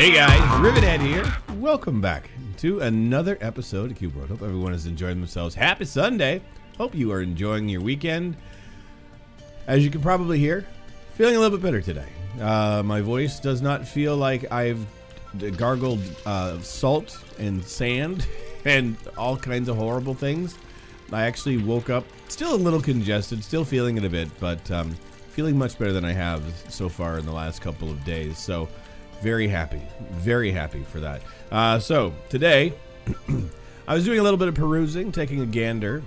Hey guys, Rivethead here. Welcome back to another episode of Cube World. Hope everyone is enjoying themselves. Happy Sunday. Hope you are enjoying your weekend. As you can probably hear, feeling a little bit better today. My voice does not feel like I've gargled salt and sand and all kinds of horrible things. I actually woke up still a little congested, still feeling it a bit, but feeling much better than I have so far in the last couple of days. So very happy for that. So today, I was doing a little bit of perusing, taking a gander,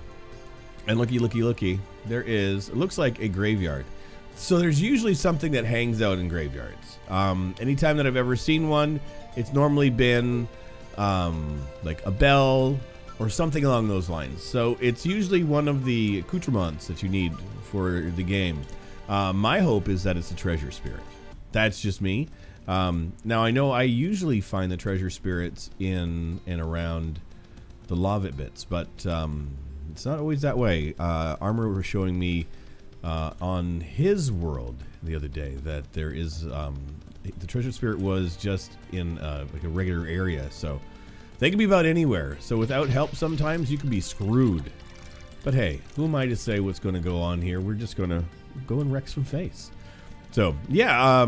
and looky, there is, it looks like a graveyard. So there's usually something that hangs out in graveyards. Anytime that I've ever seen one, it's normally been like a bell or something along those lines. So it's usually one of the accoutrements that you need for the game. My hope is that it's a treasure spirit. That's just me. Now I know I usually find the treasure spirits in and around the lava bits, but it's not always that way. Armor was showing me on his world the other day that there is the treasure spirit was just in like a regular area, so they can be about anywhere. So without help, sometimes you can be screwed. But hey, who am I to say what's going to go on here? We're just going to go and wreck some face. So yeah,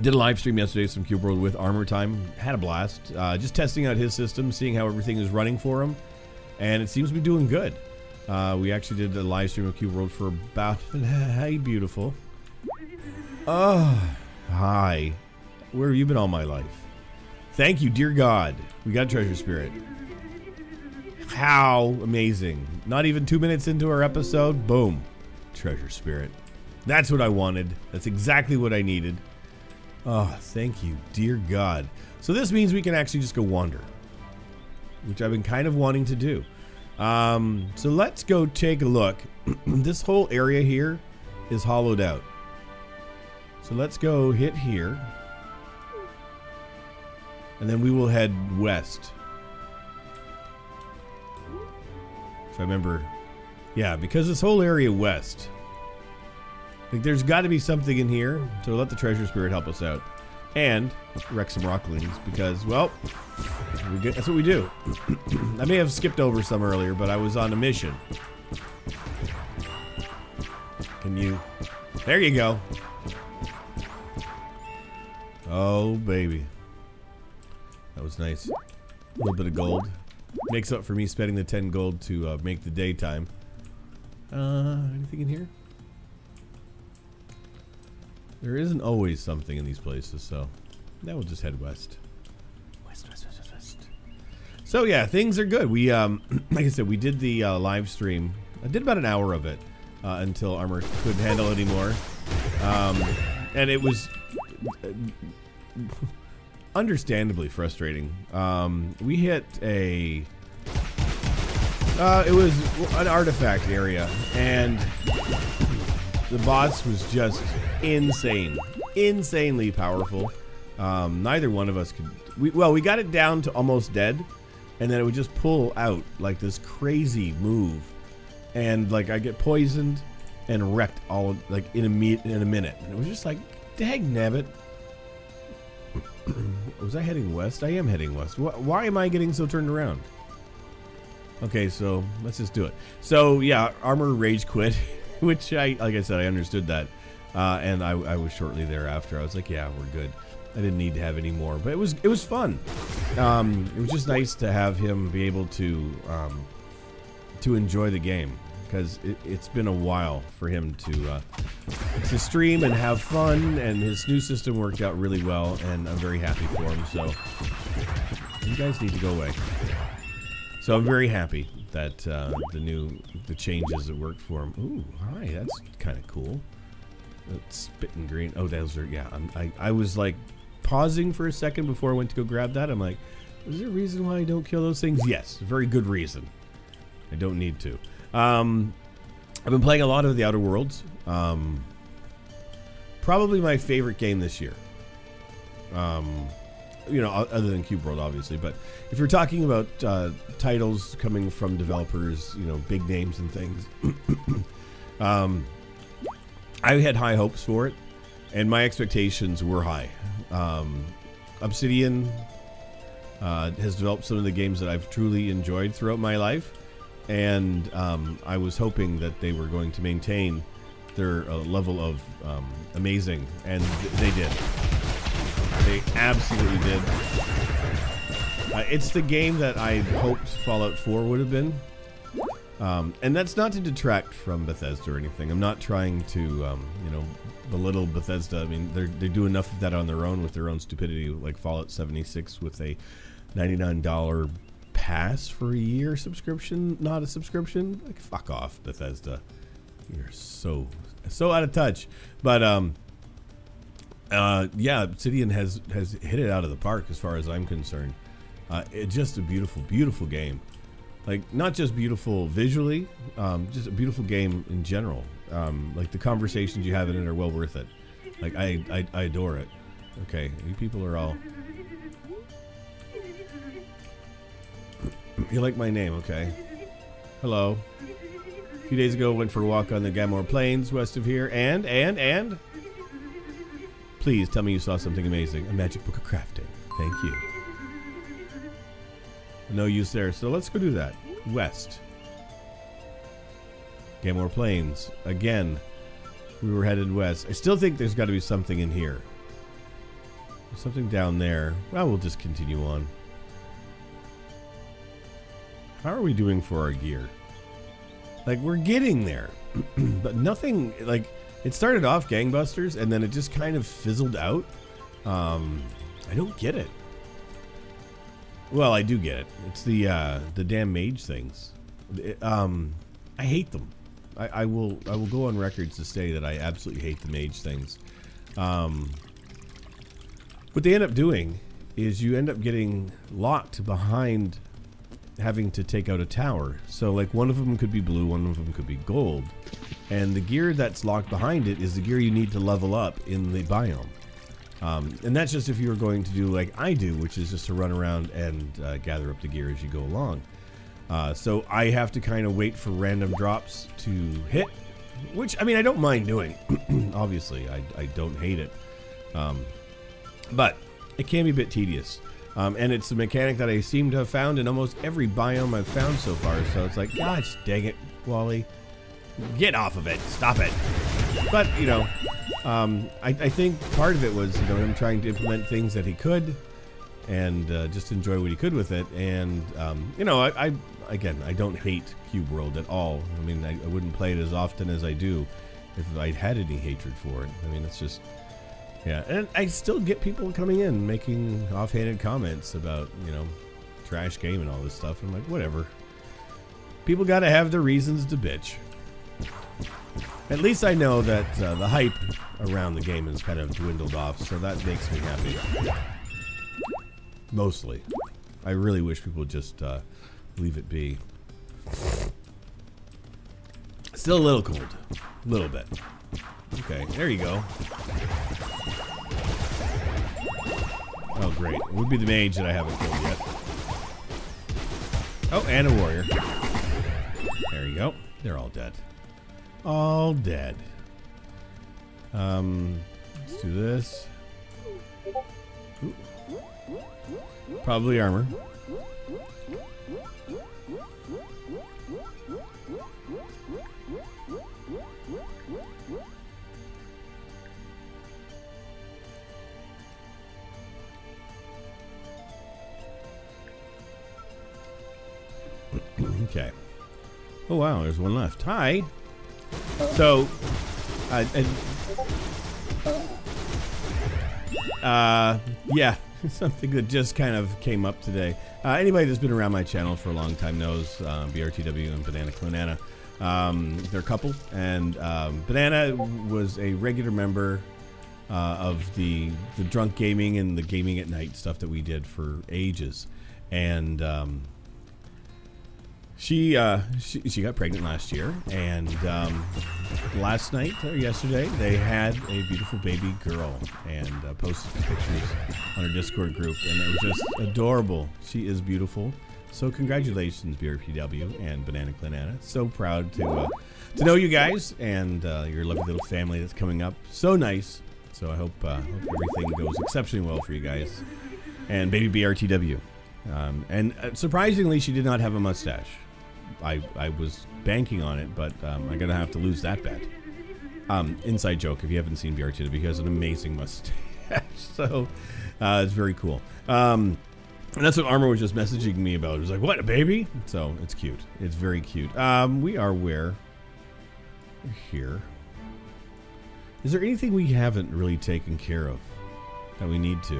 did a live stream yesterday from Cube World with Armor Time. Had a blast. Just testing out his system, seeing how everything is running for him, and it seems to be doing good. We actually did a live stream of Cube World for about. Hey, beautiful. Oh, hi. Where have you been all my life? Thank you, dear God. We got a treasure spirit. How amazing. Not even 2 minutes into our episode, boom. Treasure spirit. That's what I wanted. That's exactly what I needed. Oh, thank you, dear God. So this means we can actually just go wander, which I've been kind of wanting to do. So let's go take a look. This whole area here is hollowed out. So let's go hit here. And then we will head west. If I remember. Yeah, because this whole area west. I think there's got to be something in here. So let the treasure spirit help us out. And wreck some rocklings because, well, that's what we do. I may have skipped over some earlier, but I was on a mission. Can you? There you go. Oh, baby. That was nice. A little bit of gold. Makes up for me spending the 10 gold to make the daytime. Anything in here? There isn't always something in these places, so now we'll just head west. West. So yeah, things are good. We, like I said, we did the live stream. I did about an hour of it until Armor couldn't handle it anymore. And it was... understandably frustrating. We hit a... it was an artifact area, and the boss was just insane. Insanely powerful. Neither one of us could... well, we got it down to almost dead, and then it would just pull out, like, this crazy move. And, like, I get poisoned and wrecked all, like, in a minute. And it was just like, dang nabbit. Was I heading west? I am heading west. Why am I getting so turned around? Okay, so let's just do it. So yeah, Armor rage quit, which I, like I said, I understood that. And I was shortly thereafter. I was like, yeah, we're good. I didn't need to have any more, but it was fun. It was just nice to have him be able to enjoy the game, because it's been a while for him to stream and have fun, and his new system worked out really well, and I'm very happy for him. So you guys need to go away. So I'm very happy that the changes that worked for him. Ooh, hi, that's kind of cool. That's spitting green. Oh, those are, yeah. I was like pausing for a second before I went to go grab that. I'm like, is there a reason why I don't kill those things? Yes, very good reason. I don't need to. I've been playing a lot of The Outer Worlds. Probably my favorite game this year. You know, other than Cube World, obviously. But if you're talking about titles coming from developers, you know, big names and things, I had high hopes for it, and my expectations were high. Obsidian has developed some of the games that I've truly enjoyed throughout my life, and I was hoping that they were going to maintain their level of amazing, and they did. They absolutely did. It's the game that I hoped Fallout 4 would have been. And that's not to detract from Bethesda or anything. I'm not trying to, you know, belittle Bethesda. I mean, they do enough of that on their own with their own stupidity, like Fallout 76 with a $99 pass for a year subscription, not a subscription. Like, fuck off, Bethesda. You're so out of touch. But, yeah, Obsidian has hit it out of the park as far as I'm concerned. It's just a beautiful, beautiful game. Like, not just beautiful visually, just a beautiful game in general. Like, the conversations you have in it are well worth it. Like, I adore it. Okay, you people are all... You like my name, okay. Hello. A few days ago, went for a walk on the Gamora Plains west of here, and... Please, tell me you saw something amazing. A magic book of crafting. Thank you. No use there, so let's go do that. West. Gamora Plains. Again, we were headed west. I still think there's got to be something in here. There's something down there. Well, we'll just continue on. How are we doing for our gear? Like, we're getting there. But nothing, like, it started off gangbusters, and then it just kind of fizzled out. I don't get it. Well, I do get it. It's the damn mage things. I hate them. I will go on record to say that I absolutely hate the mage things. What they end up doing is you end up getting locked behind having to take out a tower. So, like, one of them could be blue, one of them could be gold. And the gear that's locked behind it is the gear you need to level up in the biome. And that's just if you were going to do like I do, which is just to run around and gather up the gear as you go along. So I have to kind of wait for random drops to hit, which, I mean, I don't mind doing. Obviously, I don't hate it. But it can be a bit tedious. And it's a mechanic that I seem to have found in almost every biome I've found so far. So it's like, gosh dang it, Wally. Get off of it. Stop it. But, you know... I think part of it was, you know, him trying to implement things that he could, and just enjoy what he could with it. And you know, I again, I don't hate Cube World at all. I mean, I wouldn't play it as often as I do if I had any hatred for it. I mean, it's just, yeah. And I still get people coming in making offhanded comments about, you know, trash game and all this stuff. I'm like, whatever. People got to have their reasons to bitch. At least I know that the hype around the game has kind of dwindled off, so that makes me happy. Mostly. I really wish people would just leave it be. Still a little cold. A little bit. Okay, there you go. Oh, great. It would be the mage that I haven't killed yet. Oh, and a warrior. There you go. They're all dead. All dead. Let's do this. Ooh. Probably armor. Okay. Oh wow, there's one left. Hi. So, yeah, something that just kind of came up today. Anybody that's been around my channel for a long time knows BRTW and Banana Cloanana. They're a couple, and Banana was a regular member of the drunk gaming and the gaming at night stuff that we did for ages, and. She got pregnant last year, and last night or yesterday they had a beautiful baby girl, and posted the pictures on her Discord group, and it was just adorable. She is beautiful, so congratulations BRPW and Banana Cloanana. So proud to know you guys and your lovely little family that's coming up. So nice, So I hope everything goes exceptionally well for you guys. And baby BRTW. And surprisingly, she did not have a mustache. I was banking on it, but I'm going to have to lose that bet. Inside joke, if you haven't seen BRTW, he has an amazing mustache. So it's very cool. And that's what Armor was just messaging me about. It was like, what, a baby? So it's cute. It's very cute. We are where? We're here. Is there anything we haven't really taken care of that we need to?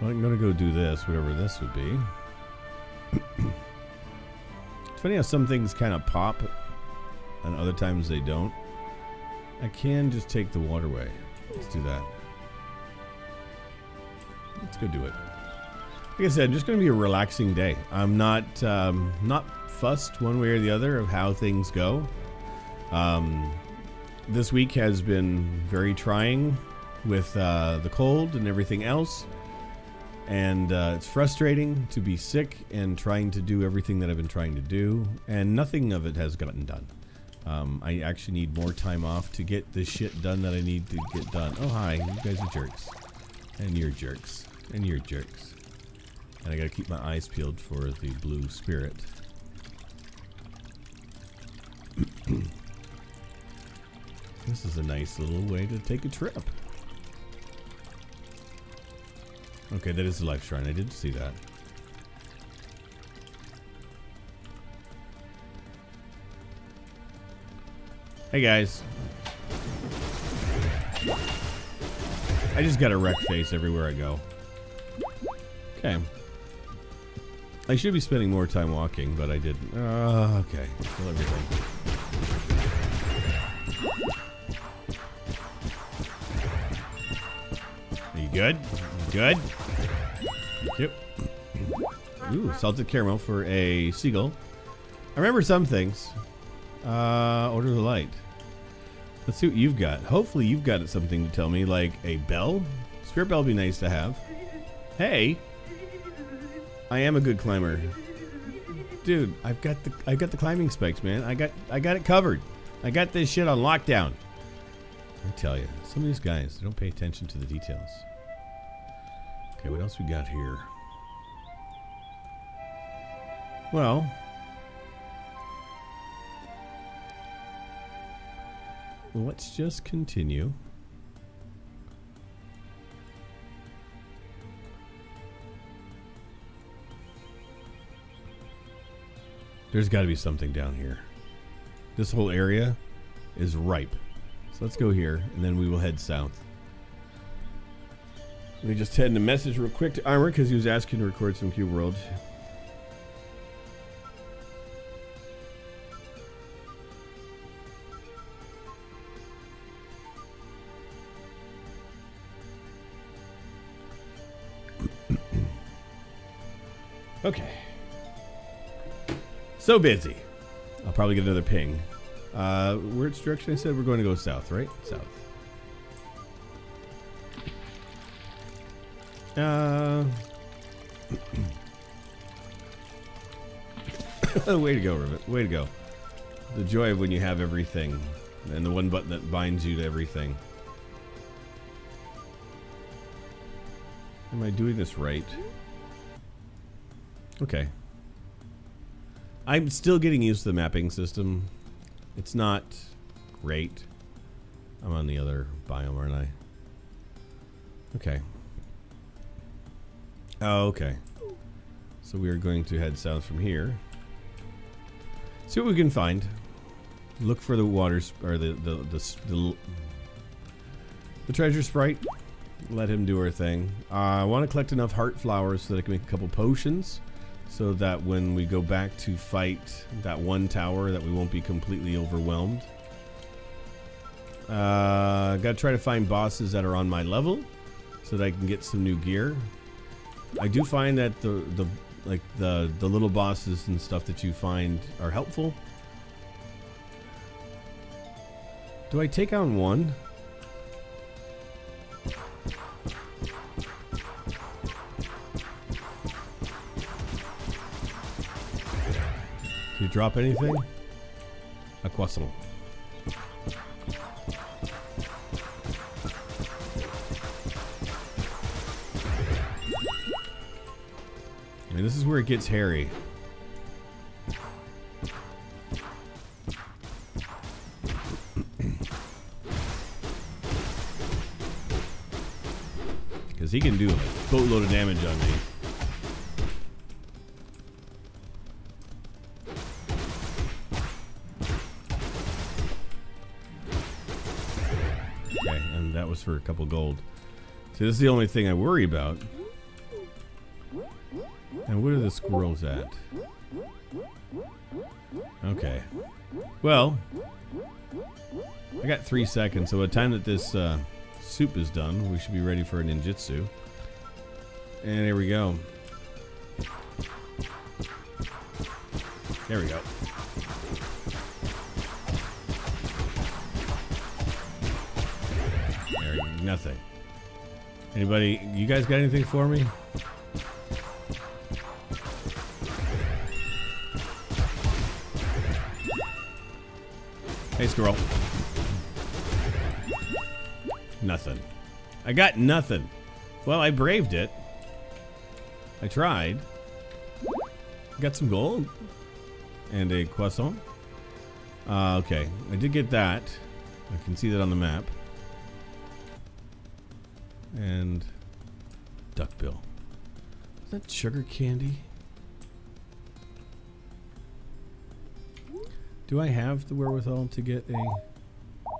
Well, I'm going to go do this, whatever this would be. It's funny how some things kind of pop and other times they don't. I can just take the waterway. Let's do that. Let's go do it. Like I said, just going to be a relaxing day. I'm not not fussed one way or the other of how things go. This week has been very trying with the cold and everything else. And it's frustrating to be sick and trying to do everything that I've been trying to do. And nothing of it has gotten done. I actually need more time off to get the shit done that I need to get done. Oh, hi. You guys are jerks. And you're jerks. And you're jerks. And I gotta keep my eyes peeled for the blue spirit. This is a nice little way to take a trip. Okay, that is the life shrine. I did see that. Hey guys. I just got a wreck face everywhere I go. Okay. I should be spending more time walking, but I didn't. Okay. Kill everything. Are you good? Good? Yep. Ooh, salted caramel for a seagull. I remember some things. Order the light. Let's see what you've got. Hopefully you've got something to tell me, like a bell. Spirit bell would be nice to have. Hey! I am a good climber. Dude, I've got the climbing specs, man. I got it covered. I got this shit on lockdown. I tell you, some of these guys, they don't pay attention to the details. Okay, what else we got here? Well, let's just continue. There's got to be something down here. This whole area is ripe. So let's go here, and then we will head south. Let me just head in a message real quick to Armor, because he was asking to record some Cube World. Okay. So busy. I'll probably get another ping. Which direction I said we're going to go south, right? South. Way to go, Rivet. Way to go. The joy of when you have everything. And the one button that binds you to everything. Am I doing this right? Okay. I'm still getting used to the mapping system. It's not great. I'm on the other biome, aren't I? Okay. Oh, okay. So we are going to head south from here. See what we can find. Look for the waters or the treasure sprite. Let him do her thing. I want to collect enough heart flowers so that I can make a couple potions. So that when we go back to fight that one tower, that we won't be completely overwhelmed. Gotta try to find bosses that are on my level, so that I can get some new gear. I do find that the little bosses and stuff that you find are helpful. Do I take on one? You drop anything? A croissant. This is where it gets hairy. Because he can do a boatload of damage on me. Was for a couple gold. See, this is the only thing I worry about. And where are the squirrels at? Okay. Well, I got 3 seconds, so by the time that this soup is done, we should be ready for a ninjutsu. And here we go. There we go. Nothing. Anybody, you guys got anything for me? Hey, squirrel. Nothing. I got nothing. Well, I braved it. I tried. Got some gold. And a croissant. Okay. I did get that. I can see that on the map. And duckbill. Is that sugar candy? Do I have the wherewithal to get a...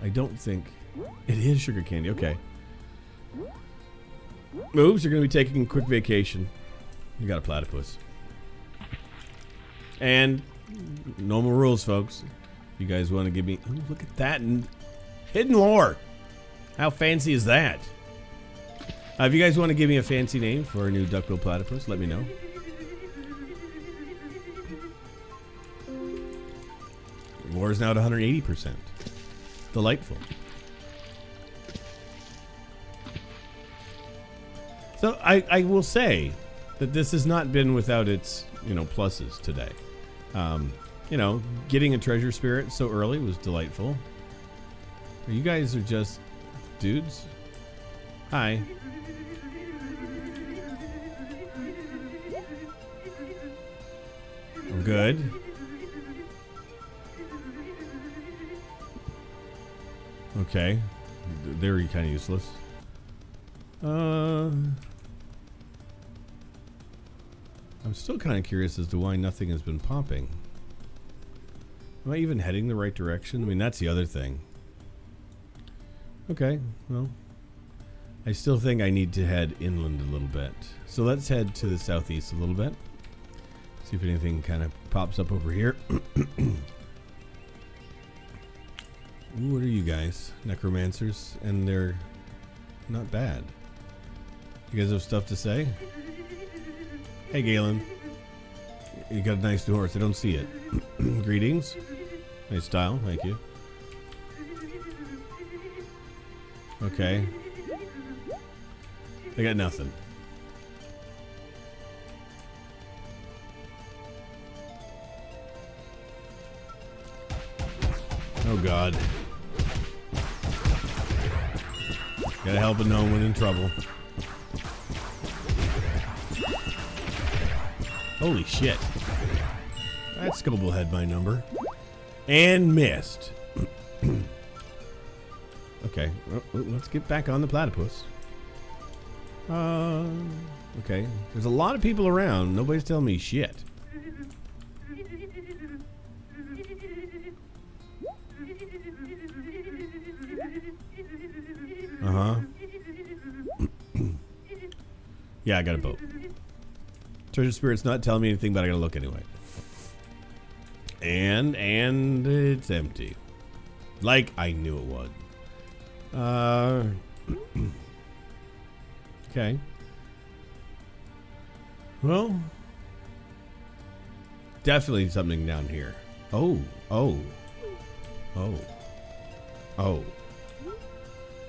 I don't think... It is sugar candy, okay. Moves, you're going to be taking a quick vacation. You got a platypus. And normal rules, folks. You guys want to give me... Oh, look at that. Hidden lore. How fancy is that? If you guys want to give me a fancy name for a new duckbill platypus, let me know. Lore is now at 180%. Delightful. So I will say that this has not been without its, you know, pluses today. You know, getting a treasure spirit so early was delightful. You guys are just dudes. Hi. I'm good. Okay. They're kind of useless. I'm still kind of curious as to why nothing has been popping. Am I even heading the right direction? I mean, that's the other thing. Okay, well. I still think I need to head inland a little bit. So let's head to the southeast a little bit. See if anything kind of pops up over here. What are you guys? Necromancers? And they're not bad. You guys have stuff to say? Hey, Galen. You got a nice new horse. I don't see it. Greetings. Nice style. Thank you. Okay. I got nothing. Oh, God. Gotta help a gnome when in trouble. Holy shit. That's Scuttlebutt by number. And missed. Okay. Well, let's get back on the platypus. Okay. There's a lot of people around. Nobody's telling me shit. Uh-huh. Yeah, I got a boat. Treasure Spirit's not telling me anything, but I gotta look anyway. And it's empty. Like I knew it would. Okay. Well. Definitely something down here. Oh.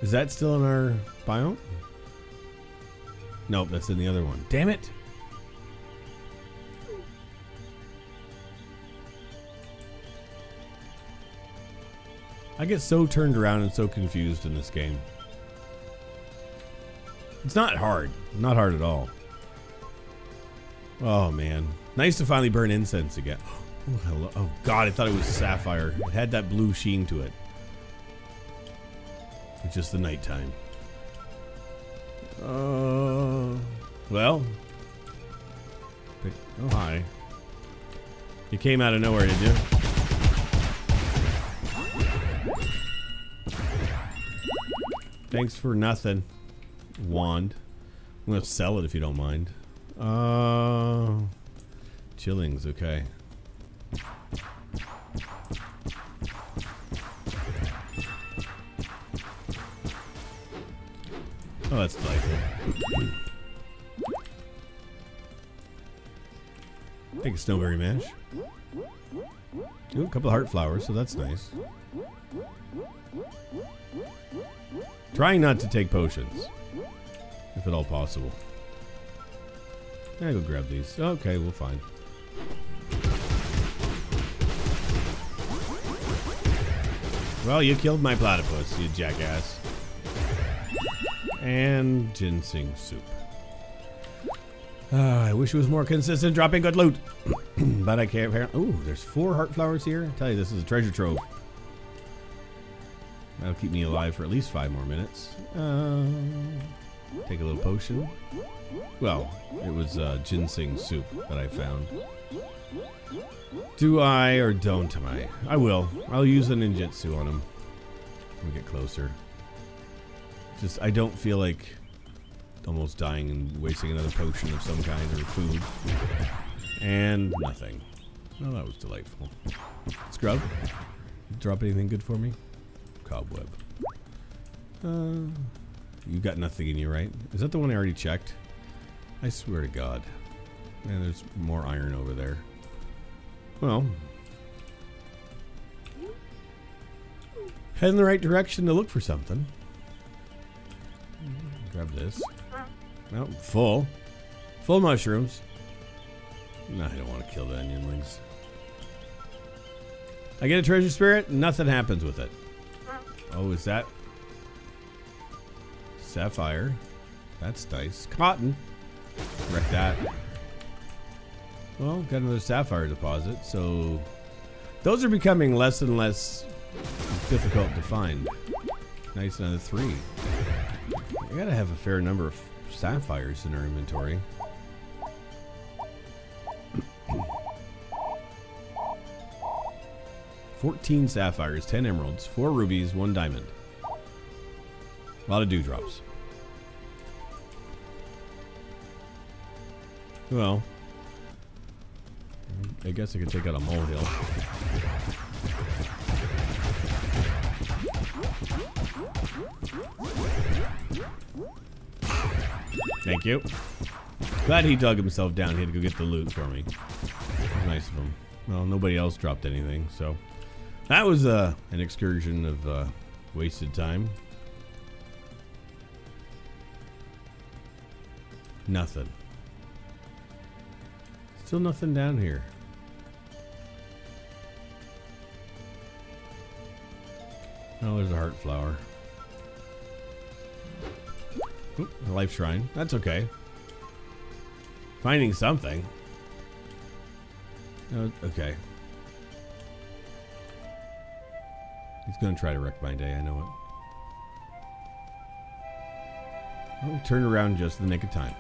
Is that still in our biome? Nope, that's in the other one. Damn it. I get so turned around and so confused in this game. It's not hard. Not hard at all. Oh, man. Nice to finally burn incense again. Oh, hello. Oh, God. I thought it was sapphire. It had that blue sheen to it. It's just the nighttime. Well. Oh, hi. You came out of nowhere, did you? Thanks for nothing. Wand. I'm gonna sell it if you don't mind. Chillings, okay. Oh, that's delightful. Take a snowberry mash. Ooh, a couple of heart flowers, so that's nice. Trying not to take potions, if at all possible. I go grab these. Okay, we'll find. Well, you killed my platypus, you jackass. And ginseng soup. I wish it was more consistent dropping good loot. But I can't apparently. Ooh, there's 4 heart flowers here. I tell you, this is a treasure trove. That'll keep me alive for at least 5 more minutes. Take a little potion. Well, it was ginseng soup that I found. Do I or don't I? I will. I'll use a ninjutsu on him when we get closer. Just, I don't feel like almost dying and wasting another potion of some kind or food. And nothing. Oh, that was delightful. Scrub, drop anything good for me? Cobweb. You got nothing in you, right? Is that the one I already checked? I swear to God. Man, there's more iron over there. Well. Head in the right direction to look for something. Grab this. Well, full. Full mushrooms. No, I don't want to kill the onionlings. I get a treasure spirit, nothing happens with it. Oh, is that sapphire? That's nice. Cotton. Wreck that. Well, got another sapphire deposit, so those are becoming less and less difficult to find. Nice, another 3. I gotta have a fair number of sapphires in our inventory. 14 sapphires, 10 emeralds, 4 rubies, 1 diamond. A lot of dewdrops. Well, I guess I could take out a molehill. Thank you. Glad he dug himself down. He had to go get the loot for me. Nice of him. Well, nobody else dropped anything, so that was an excursion of wasted time. Nothing. Still nothing down here. Oh, there's a heart flower. Oop, a life shrine. That's okay. Finding something. Okay. He's gonna try to wreck my day, I know it. Oh, we turned around just in the nick of time.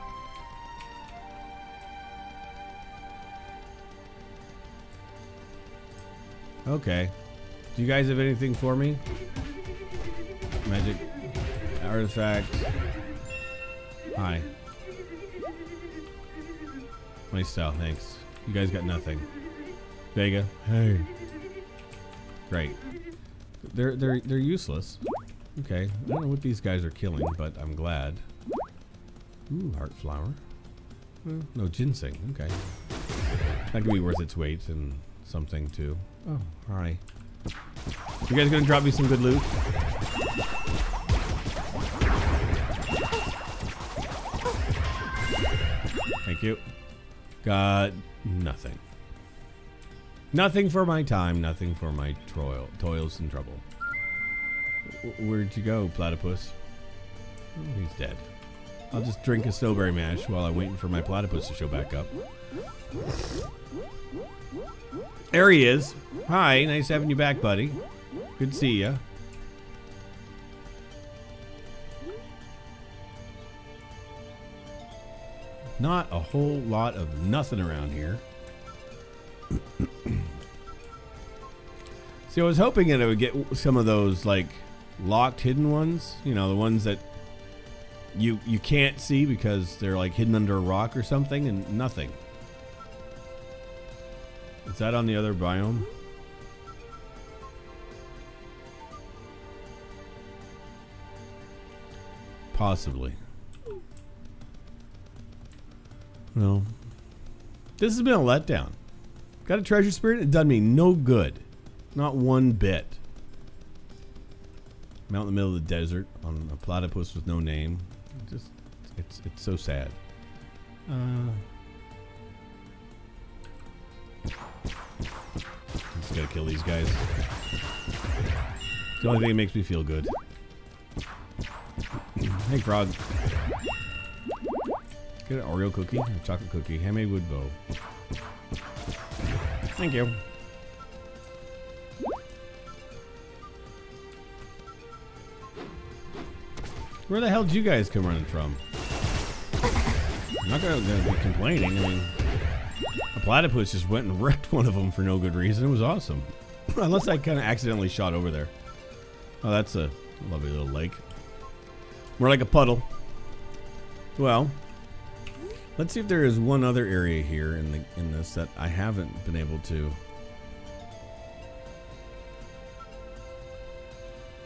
Okay. Do you guys have anything for me? Magic artifact. Hi. Nice style, thanks. You guys got nothing. Vega. Hey. Great. They're useless. Okay, I don't know what these guys are killing, but I'm glad. Ooh, heart flower. No, ginseng. Okay, that could be worth its weight and something too. Oh, hi. You guys gonna drop me some good loot? Thank you. Got nothing. Nothing for my time. Nothing for my toils and trouble. Where'd you go, platypus? Oh, he's dead. I'll just drink a snowberry mash while I'm waiting for my platypus to show back up. There he is. Hi, nice having you back, buddy. Good to see ya. Not a whole lot of nothing around here. See, I was hoping that I would get some of those, like, locked hidden ones. You know, the ones that you can't see because they're, like, hidden under a rock or something, and nothing. Is that on the other biome? Possibly. No. This has been a letdown. Got a treasure spirit, it done me no good. Not one bit. I'm out in the middle of the desert on a platypus with no name. Just, it's so sad. I'm just gonna kill these guys. It's the only thing that makes me feel good. Hey, frog. Get an Oreo cookie, a chocolate cookie, handmade wood bow. Thank you. Where the hell did you guys come running from? I'm not gonna be complaining. I mean, a platypus just went and wrecked one of them for no good reason. It was awesome. Unless I kind of accidentally shot over there. Oh, that's a lovely little lake. More like a puddle. Well. Let's see if there is one other area here in this that I haven't been able to.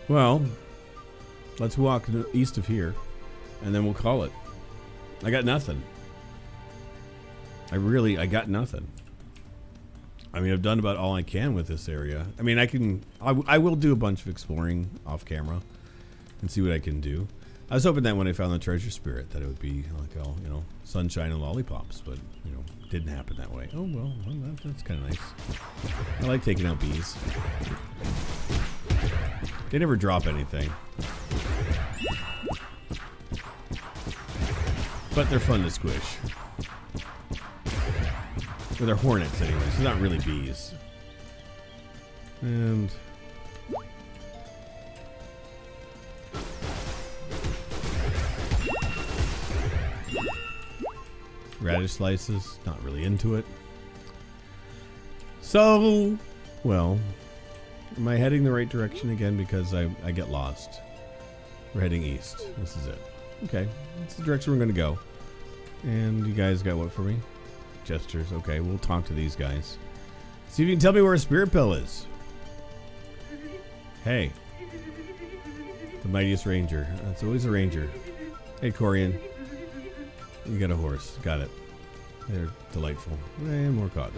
Well, let's walk east of here, and then we'll call it. I got nothing. I got nothing. I mean, I've done about all I can with this area. I mean, I will do a bunch of exploring off camera and see what I can do. I was hoping that when I found the treasure spirit that it would be like all, you know, sunshine and lollipops, but, you know, didn't happen that way. Oh, well, that's kind of nice. I like taking out bees. They never drop anything. But they're fun to squish. Or they're hornets anyway, so they're not really bees. And... radish slices, not really into it. So, well, am I heading the right direction again? Because I get lost. We're heading east. This is it. Okay, that's the direction we're gonna go. And you guys got what for me? Gestures. Okay, we'll talk to these guys. See if you can tell me where a spirit pill is. Hey, the mightiest ranger. It's always a ranger. Hey, Corian. You got a horse. Got it. They're delightful. And more cotton.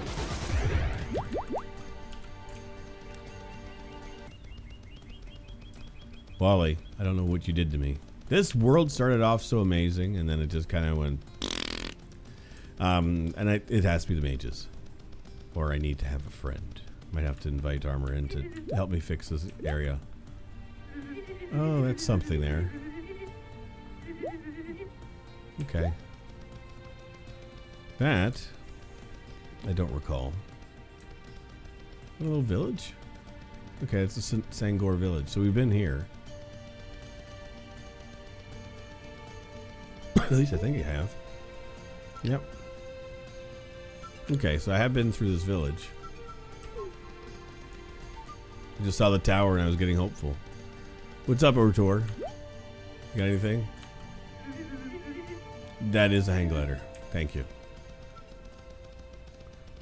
Wally, I don't know what you did to me. This world started off so amazing, and then it just kind of went... it has to be the mages. Or I need to have a friend. Might have to invite Armor in to help me fix this area. Oh, that's something there. Okay. That, I don't recall. A little village? Okay, it's a Sangor village, so we've been here. At least I think I have. Yep. Okay, so I have been through this village. I just saw the tower and I was getting hopeful. What's up, Ortor? You got anything? That is a hang glider. Thank you.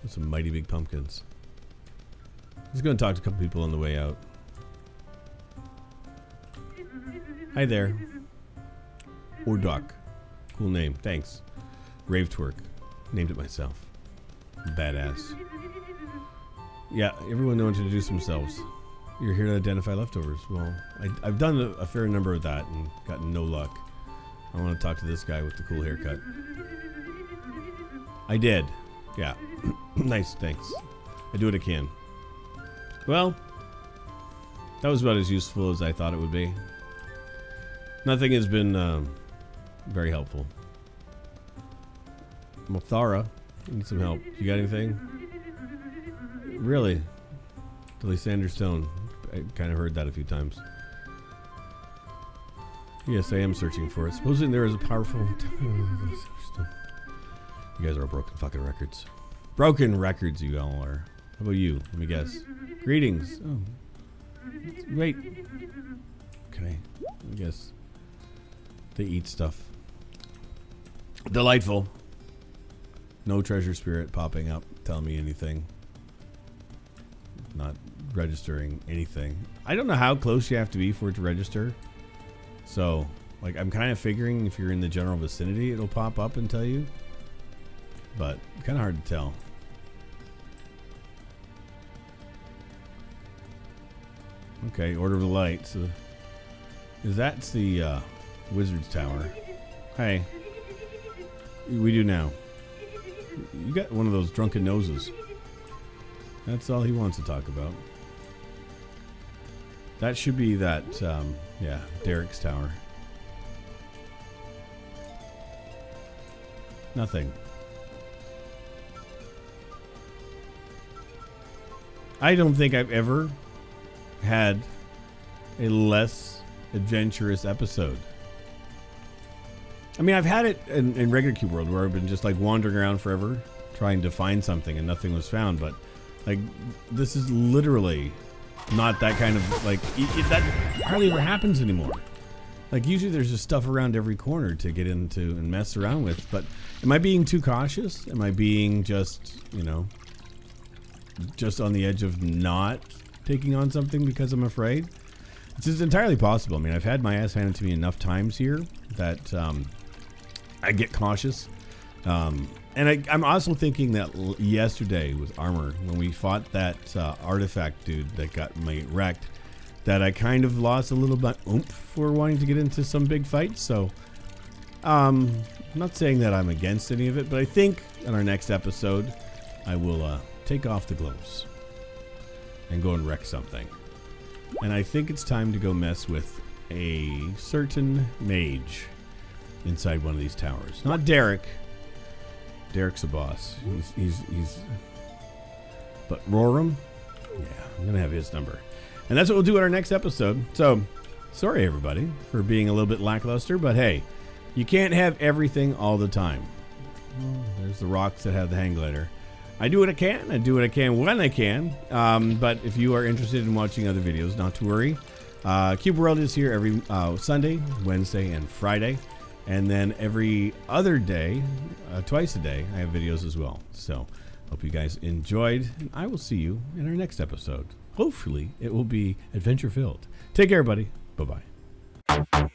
Those some mighty big pumpkins. I'm just going to talk to a couple people on the way out. Hi there. Ordoc. Cool name. Thanks. Rave Twerk. Named it myself. Badass. Yeah, everyone known to introduce themselves. You're here to identify leftovers. Well, I've done a fair number of that and gotten no luck. I want to talk to this guy with the cool haircut. I did. Yeah. Nice, thanks. I do what I can. Well, that was about as useful as I thought it would be. Nothing has been Very helpful. Mothara, I need some help. You got anything? Really? Delisander Stone. I kind of heard that a few times. Yes, I am searching for it. Supposing there is a powerful... You guys are broken fucking records. Broken records you all are. How about you? Let me guess. Greetings. Oh. Wait. Okay. Let me guess. They eat stuff. Delightful. No treasure spirit popping up. Tell me anything. Not registering anything. I don't know how close you have to be for it to register. So, like, I'm kind of figuring if you're in the general vicinity, it'll pop up and tell you. But, kind of hard to tell. Okay, Order of the Light. So, that's the Wizard's Tower. Hey. We do now. You got one of those drunken noses. That's all he wants to talk about. That should be that, yeah, Derek's Tower. Nothing. I don't think I've ever had a less adventurous episode. I mean, I've had it in regular Cube World where I've been just like wandering around forever trying to find something and nothing was found, but like, this is literally not that kind of, like, that hardly ever happens anymore. Like, usually there's just stuff around every corner to get into and mess around with, but am I being too cautious? Am I being just, you know, just on the edge of not taking on something because I'm afraid? It's just entirely possible. I mean, I've had my ass handed to me enough times here that I get cautious. And I'm also thinking that yesterday with Armor, when we fought that artifact dude that got me wrecked, that I kind of lost a little bit oomph for wanting to get into some big fights. So, I'm not saying that I'm against any of it, but I think in our next episode, I will take off the gloves and go and wreck something. And I think it's time to go mess with a certain mage inside one of these towers. Not Derek. Derek's a boss. He's but Roram? Yeah, I'm gonna have his number. And that's what we'll do in our next episode. So, sorry everybody for being a little bit lackluster, but hey, you can't have everything all the time. Oh, there's the rocks that have the hang glider. I do what I can. I do what I can when I can. But if you are interested in watching other videos, not to worry. Cube World is here every Sunday, Wednesday, and Friday. And then every other day, twice a day, I have videos as well. So, hope you guys enjoyed. And I will see you in our next episode. Hopefully, it will be adventure-filled. Take care, everybody. Bye-bye.